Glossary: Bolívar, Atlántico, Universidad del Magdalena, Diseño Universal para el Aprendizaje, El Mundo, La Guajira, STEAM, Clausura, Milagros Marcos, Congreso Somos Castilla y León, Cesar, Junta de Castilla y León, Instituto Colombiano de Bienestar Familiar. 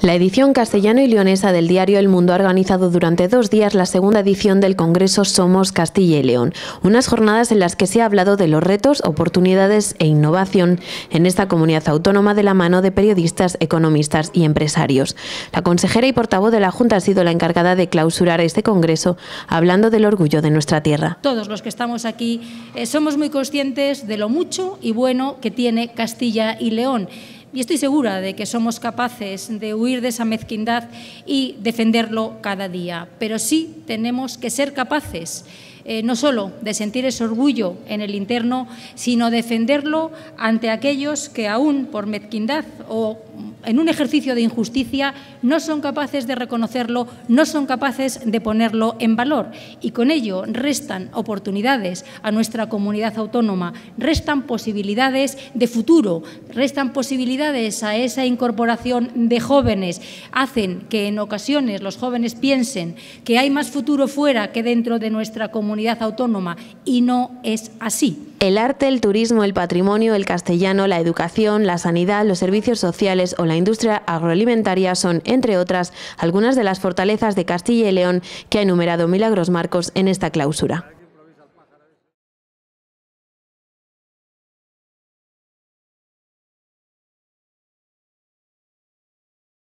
La edición castellano y leonesa del diario El Mundo ha organizado durante 2 días la segunda edición del Congreso Somos Castilla y León, unas jornadas en las que se ha hablado de los retos, oportunidades e innovación en esta comunidad autónoma de la mano de periodistas, economistas y empresarios. La consejera y portavoz de la Junta ha sido la encargada de clausurar este Congreso, hablando del orgullo de nuestra tierra. Todos los que estamos aquí somos muy conscientes de lo mucho y bueno que tiene Castilla y León. Y estoy segura de que somos capaces de huir de esa mezquindad y defenderlo cada día. Pero sí tenemos que ser capaces no solo de sentir ese orgullo en el interno, sino defenderlo ante aquellos que aún por mezquindad o en un ejercicio de injusticia no son capaces de reconocerlo, no son capaces de ponerlo en valor, y con ello restan oportunidades a nuestra comunidad autónoma, restan posibilidades de futuro, restan posibilidades a esa incorporación de jóvenes, hacen que en ocasiones los jóvenes piensen que hay más futuro fuera que dentro de nuestra comunidad autónoma, y no es así. El arte, el turismo, el patrimonio, el castellano, la educación, la sanidad, los servicios sociales o la industria agroalimentaria son, entre otras, algunas de las fortalezas de Castilla y León que ha enumerado Milagros Marcos en esta clausura.